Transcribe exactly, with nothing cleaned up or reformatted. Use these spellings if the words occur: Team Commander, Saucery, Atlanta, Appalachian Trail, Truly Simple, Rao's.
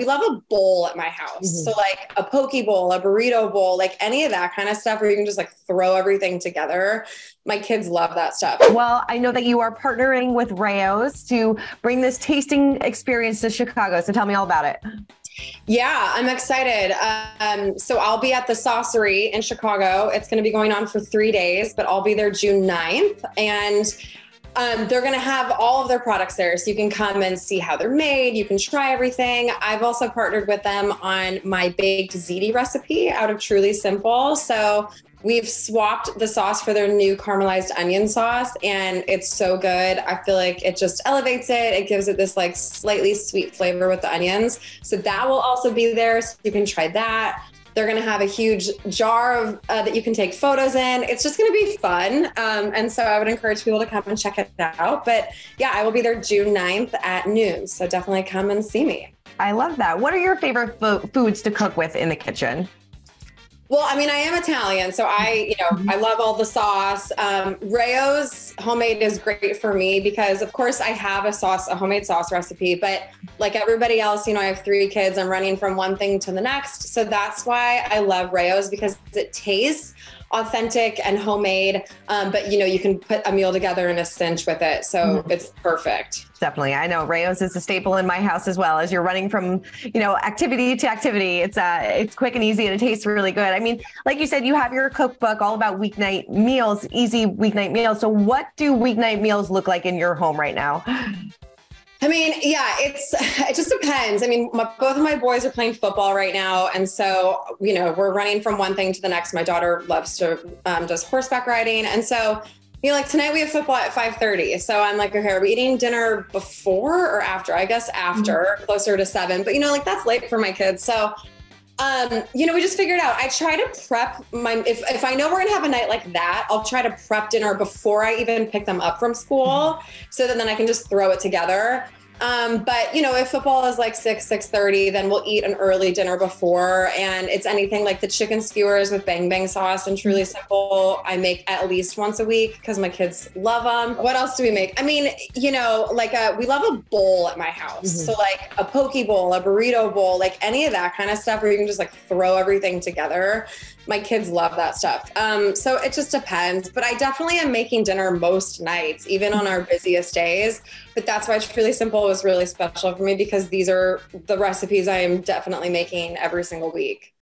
we love a bowl at my house. Mm-hmm. So like a poke bowl, a burrito bowl, like any of that kind of stuff where you can just like throw everything together. My kids love that stuff. Well, I know that you are partnering with Rao's to bring this tasting experience to Chicago. So tell me all about it. Yeah, I'm excited. Um, so I'll be at the Saucery in Chicago. It's going to be going on for three days, but I'll be there June ninth. And Um, they're going to have all of their products there. So you can come and see how they're made. You can try everything. I've also partnered with them on my baked ziti recipe out of Truly Simple. So we've swapped the sauce for their new caramelized onion sauce, and it's so good. I feel like it just elevates it. It gives it this like slightly sweet flavor with the onions. So that will also be there. So you can try that. They're going to have a huge jar of, uh, that you can take photos in. It's just going to be fun. Um, and so I would encourage people to come and check it out. But yeah, I will be there June ninth at noon. So definitely come and see me. I love that. What are your favorite fo- foods to cook with in the kitchen? Well, I mean, I am Italian, so I, you know, I love all the sauce. Um, Rao's homemade is great for me because, of course, I have a sauce, a homemade sauce recipe, but like everybody else, you know, I have three kids. I'm running from one thing to the next. So that's why I love Rao's, because it tastes authentic and homemade, um, but you know, you can put a meal together in a cinch with it. So mm. it's perfect. Definitely. I know Rao's is a staple in my house as well. As you're running from, you know, activity to activity, it's uh, it's quick and easy, and it tastes really good. I mean, like you said, you have your cookbook all about weeknight meals, easy weeknight meals. So what do weeknight meals look like in your home right now? I mean, yeah, it's, it just depends. I mean, my, both of my boys are playing football right now. And so, you know, we're running from one thing to the next. My daughter loves to, um, does horseback riding. And so, you know, like tonight we have football at five thirty. So I'm like, okay, are we eating dinner before or after? I guess after, mm-hmm. closer to seven, but you know, like that's late for my kids. So, um, you know, we just figured out, I try to prep my, if, if I know we're gonna have a night like that, I'll try to prep dinner before I even pick them up from school. So that then I can just throw it together. Um, but you know, if football is like six, six thirty, then we'll eat an early dinner before, and it's anything like the chicken skewers with bang bang sauce and Truly Simple. I make at least once a week because my kids love them. What else do we make? I mean, you know, like a, we love a bowl at my house. Mm-hmm. So like a poke bowl, a burrito bowl, like any of that kind of stuff where you can just like throw everything together. My kids love that stuff. Um, so it just depends, but I definitely am making dinner most nights, even on our busiest days. But that's why Truly Simple was really special for me, because these are the recipes I am definitely making every single week.